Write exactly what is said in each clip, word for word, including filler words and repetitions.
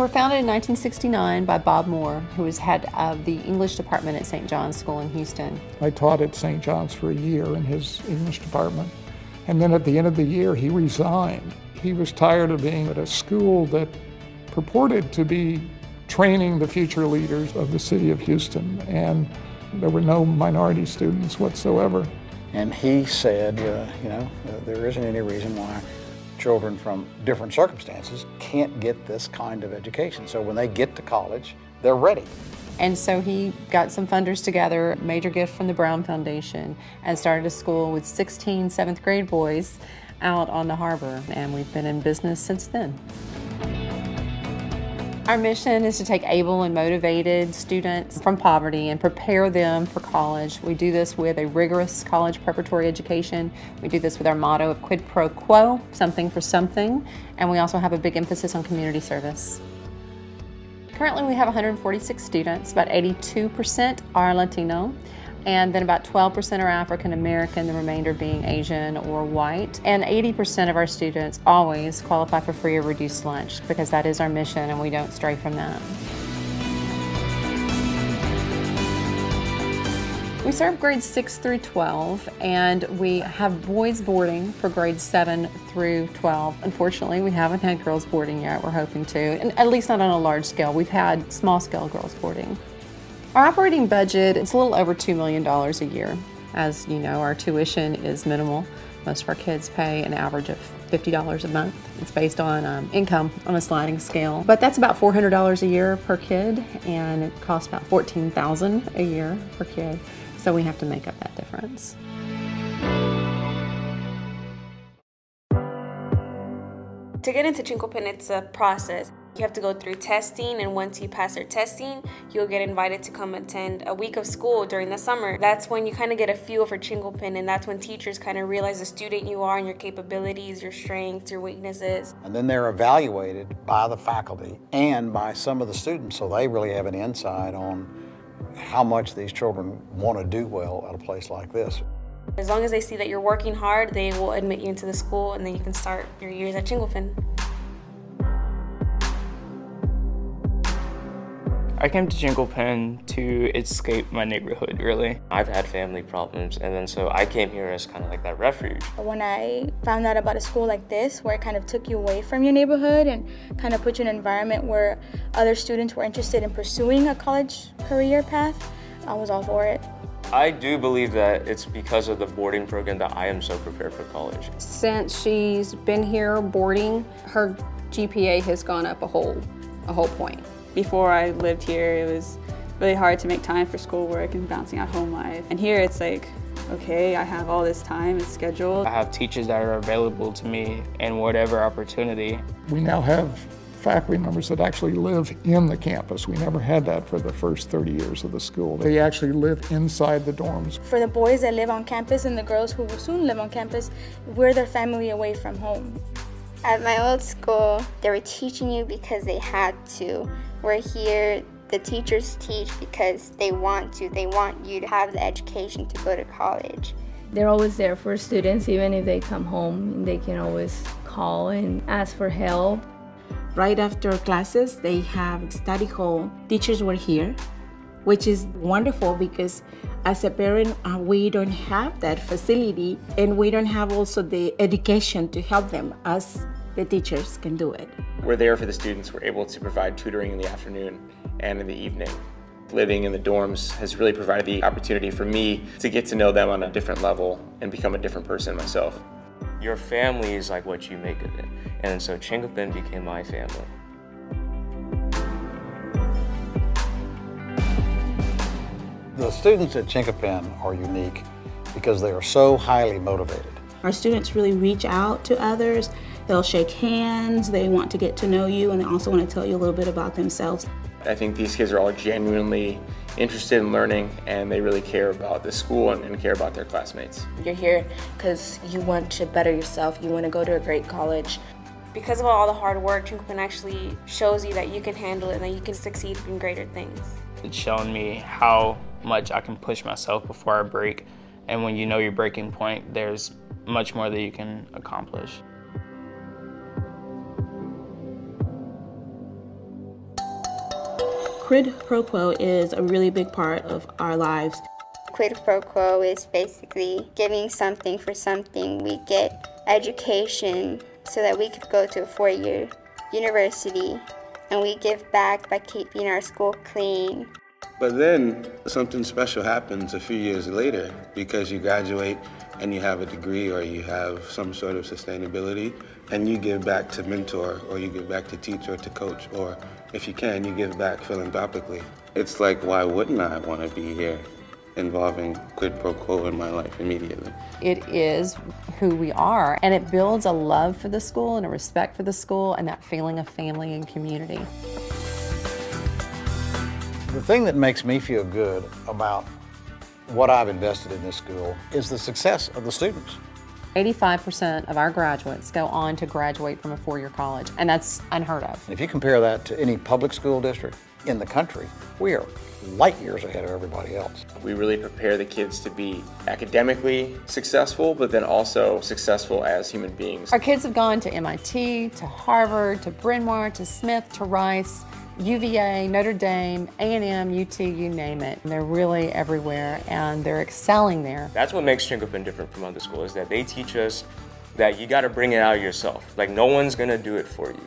were founded in nineteen sixty-nine by Bob Moore, who was head of the English department at Saint John's School in Houston. I taught at Saint John's for a year in his English department, and then at the end of the year he resigned. He was tired of being at a school that purported to be training the future leaders of the city of Houston, and there were no minority students whatsoever. And he said, uh, you know, uh, there isn't any reason why children from different circumstances can't get this kind of education. So when they get to college, they're ready. And so he got some funders together, major gift from the Brown Foundation, and started a school with sixteen seventh grade boys out on the harbor. And we've been in business since then. Our mission is to take able and motivated students from poverty and prepare them for college. We do this with a rigorous college preparatory education. We do this with our motto of quid pro quo, something for something, and we also have a big emphasis on community service. Currently we have one hundred forty-six students, about eighty-two percent are Latino, and then about twelve percent are African American, the remainder being Asian or white. And eighty percent of our students always qualify for free or reduced lunch, because that is our mission and we don't stray from that. We serve grades six through twelve, and we have boys boarding for grades seven through twelve. Unfortunately, we haven't had girls boarding yet. We're hoping to, and at least not on a large scale. We've had small scale girls boarding. Our operating budget is a little over two million dollars a year. As you know, our tuition is minimal. Most of our kids pay an average of fifty dollars a month. It's based on um, income on a sliding scale, but that's about four hundred dollars a year per kid, and it costs about fourteen thousand dollars a year per kid, so we have to make up that difference. To get into Chinquapin, it's a process. You have to go through testing, and once you pass your testing, you'll get invited to come attend a week of school during the summer. That's when you kind of get a feel for Chinquapin, and that's when teachers kind of realize the student you are and your capabilities, your strengths, your weaknesses. And then they're evaluated by the faculty and by some of the students, so they really have an insight on how much these children want to do well at a place like this. As long as they see that you're working hard, they will admit you into the school, and then you can start your years at Chinquapin. I came to Chinquapin to escape my neighborhood, really. I've had family problems, and then so I came here as kind of like that refuge. When I found out about a school like this, where it kind of took you away from your neighborhood and kind of put you in an environment where other students were interested in pursuing a college career path, I was all for it. I do believe that it's because of the boarding program that I am so prepared for college. Since she's been here boarding, her G P A has gone up a whole, a whole point. Before I lived here, it was really hard to make time for schoolwork and bouncing out home life. And here it's like, okay, I have all this time, it's scheduled. I have teachers that are available to me in whatever opportunity. We now have faculty members that actually live in the campus. We never had that for the first thirty years of the school. They actually live inside the dorms. For the boys that live on campus and the girls who will soon live on campus, we're their family away from home. At my old school, they were teaching you because they had to. We're here, the teachers teach because they want to. They want you to have the education to go to college. They're always there for students, even if they come home. They can always call and ask for help. Right after classes, they have study hall. Teachers were here, which is wonderful because as a parent, uh, we don't have that facility, and we don't have also the education to help them as the teachers can do it. We're there for the students. We're able to provide tutoring in the afternoon and in the evening. Living in the dorms has really provided the opportunity for me to get to know them on a different level and become a different person myself. Your family is like what you make of it, and so Chinquapin became my family. The students at Chinquapin are unique because they are so highly motivated. Our students really reach out to others. They'll shake hands, they want to get to know you, and they also want to tell you a little bit about themselves. I think these kids are all genuinely interested in learning, and they really care about the school and, and care about their classmates. You're here because you want to better yourself, you want to go to a great college. Because of all the hard work, Chinquapin actually shows you that you can handle it and that you can succeed in greater things. It's shown me how much I can push myself before I break, and when you know your breaking point, there's much more that you can accomplish. quid pro quo is a really big part of our lives. Quid pro quo is basically giving something for something. We get education so that we could go to a four-year university, and we give back by keeping our school clean. But then something special happens a few years later because you graduate and you have a degree or you have some sort of sustainability, and you give back to mentor or you give back to teach or to coach, or if you can, you give back philanthropically. It's like, why wouldn't I want to be here involving quid pro quo in my life immediately? It is who we are, and it builds a love for the school and a respect for the school and that feeling of family and community. The thing that makes me feel good about what I've invested in this school is the success of the students. eighty-five percent of our graduates go on to graduate from a four-year college, and that's unheard of. If you compare that to any public school district in the country, we are light years ahead of everybody else. We really prepare the kids to be academically successful, but then also successful as human beings. Our kids have gone to M I T, to Harvard, to Bryn Mawr, to Smith, to Rice, U V A, Notre Dame, A and M, U T, you name it. They're really everywhere, and they're excelling there. That's what makes Chinquapin different from other schools, is that they teach us that you got to bring it out of yourself. Like, no one's going to do it for you.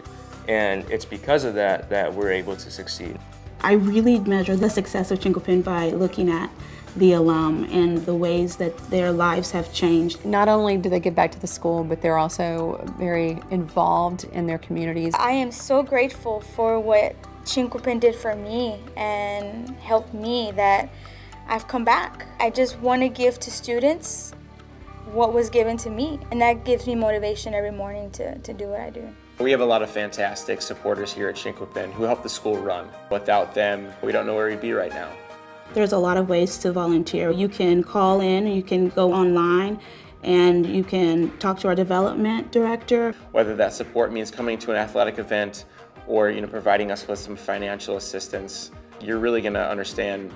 And it's because of that that we're able to succeed. I really measure the success of Chinquapin by looking at the alum and the ways that their lives have changed. Not only do they give back to the school, but they're also very involved in their communities. I am so grateful for what Chinquapin did for me and helped me that I've come back. I just want to give to students what was given to me, and that gives me motivation every morning to, to do what I do. We have a lot of fantastic supporters here at Chinquapin who help the school run. Without them, we don't know where we'd be right now. There's a lot of ways to volunteer. You can call in, you can go online, and you can talk to our development director. Whether that support means coming to an athletic event or, you know, providing us with some financial assistance, you're really going to understand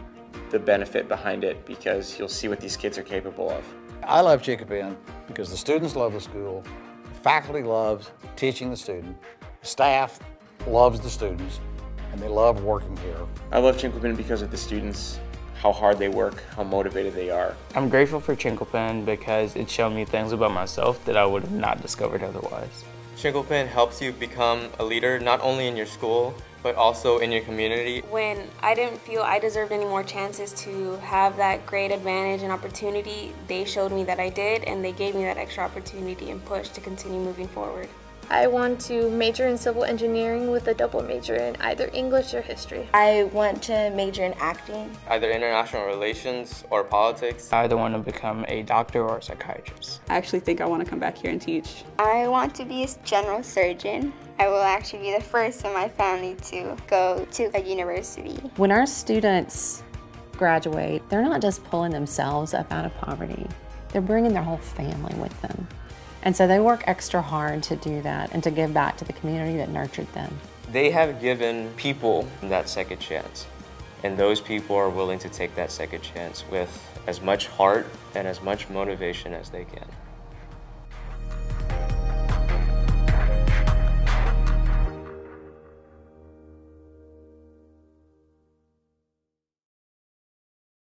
the benefit behind it because you'll see what these kids are capable of. I love Chinquapin because the students love the school, faculty loves teaching the student, staff loves the students, and they love working here. I love Chinquapin because of the students, how hard they work, how motivated they are. I'm grateful for Chinquapin because it showed me things about myself that I would have not discovered otherwise. Chinquapin helps you become a leader, not only in your school, but also in your community. When I didn't feel I deserved any more chances to have that great advantage and opportunity, they showed me that I did, and they gave me that extra opportunity and push to continue moving forward. I want to major in civil engineering with a double major in either English or history. I want to major in acting. Either international relations or politics. I either want to become a doctor or a psychiatrist. I actually think I want to come back here and teach. I want to be a general surgeon. I will actually be the first in my family to go to a university. When our students graduate, they're not just pulling themselves up out of poverty. They're bringing their whole family with them. And so they work extra hard to do that and to give back to the community that nurtured them. They have given people that second chance, and those people are willing to take that second chance with as much heart and as much motivation as they can.